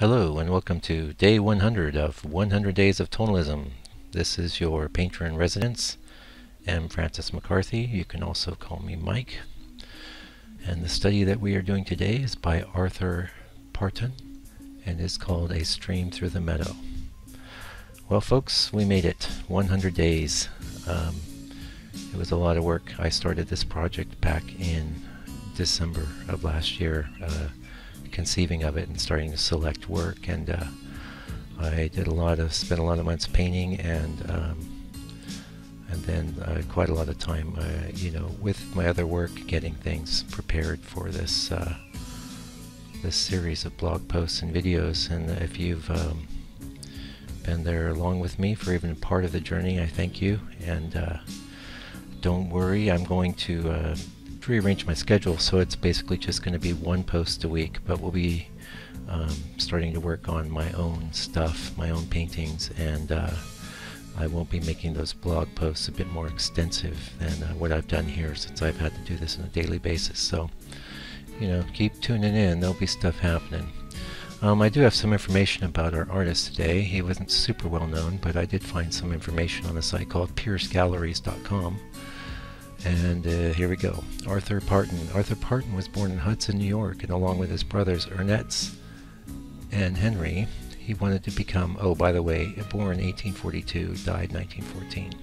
Hello and welcome to day 100 of 100 Days of Tonalism. This is your painter in residence, M. Francis McCarthy. You can also call me Mike. And the study that we are doing today is by Arthur Parton and is called A Stream Through the Meadow. Well folks, we made it. 100 days. It was a lot of work. I started this project back in December of last year. Conceiving of it and starting to select work, and I did spent a lot of months painting, and then quite a lot of time, with my other work, getting things prepared for this this series of blog posts and videos. And if you've been there along with me for even part of the journey, I thank you. And don't worry, I'm going to rearrange my schedule, so it's basically just going to be one post a week, but we'll be starting to work on my own stuff, my own paintings, and I won't be making those blog posts a bit more extensive than what I've done here, since I've had to do this on a daily basis. So, keep tuning in. There'll be stuff happening. I do have some information about our artist today. He wasn't super well known, but I did find some information on a site called PierceGalleries.com. And here we go. Arthur Parton. Arthur Parton was born in Hudson, New York, and along with his brothers Ernest and Henry, he wanted to become, oh, by the way, born 1842, died 1914.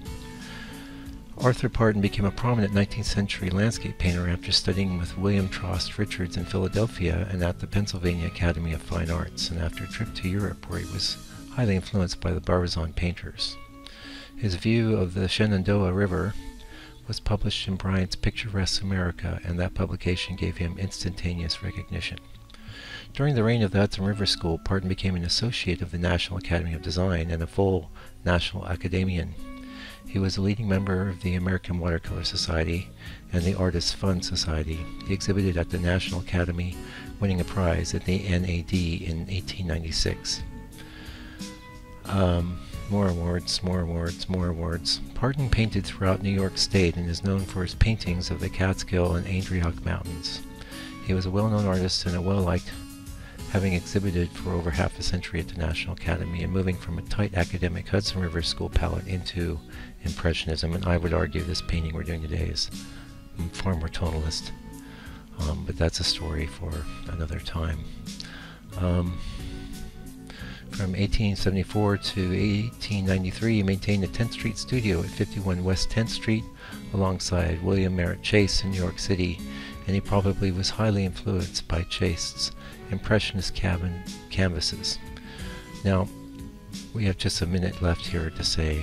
Arthur Parton became a prominent 19th century landscape painter after studying with William Trost Richards in Philadelphia and at the Pennsylvania Academy of Fine Arts, and after a trip to Europe where he was highly influenced by the Barbizon painters. His view of the Shenandoah River was published in Bryant's Picturesque America, and that publication gave him instantaneous recognition. During the reign of the Hudson River School, Parton became an associate of the National Academy of Design and a full National Academician. He was a leading member of the American Watercolor Society and the Artists' Fund Society. He exhibited at the National Academy, winning a prize at the NAD in 1896. More awards, more awards, more awards. Parton painted throughout New York State and is known for his paintings of the Catskill and Adirondack Mountains. He was a well-known artist and a well-liked, having exhibited for over half a century at the National Academy and moving from a tight academic Hudson River School palette into Impressionism. And I would argue this painting we're doing today is far more tonalist, but that's a story for another time. From 1874 to 1893, he maintained a 10th Street studio at 51 West 10th Street alongside William Merritt Chase in New York City, and he probably was highly influenced by Chase's Impressionist canvases. Now, we have just a minute left here to say,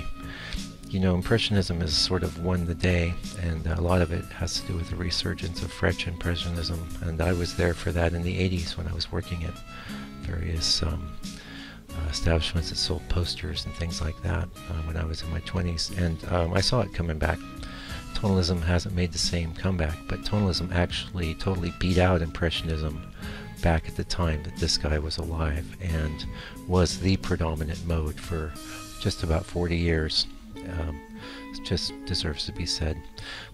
Impressionism has sort of won the day, and a lot of it has to do with the resurgence of French Impressionism, and I was there for that in the 80s when I was working at various establishments that sold posters and things like that when I was in my 20s, and I saw it coming back. Tonalism hasn't made the same comeback, but tonalism actually totally beat out Impressionism back at the time that this guy was alive and was the predominant mode for just about 40 years. It just deserves to be said.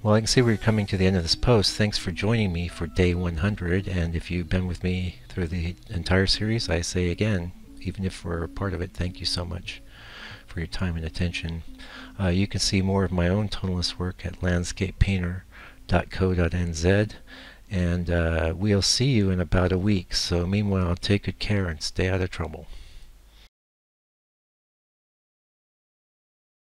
Well, I can see we're coming to the end of this post. Thanks for joining me for day 100, and if you've been with me through the entire series, I say again, even if we're a part of it, thank you so much for your time and attention. You can see more of my own tonalist work at landscapepainter.co.nz, and we'll see you in about a week. So meanwhile, take good care and stay out of trouble.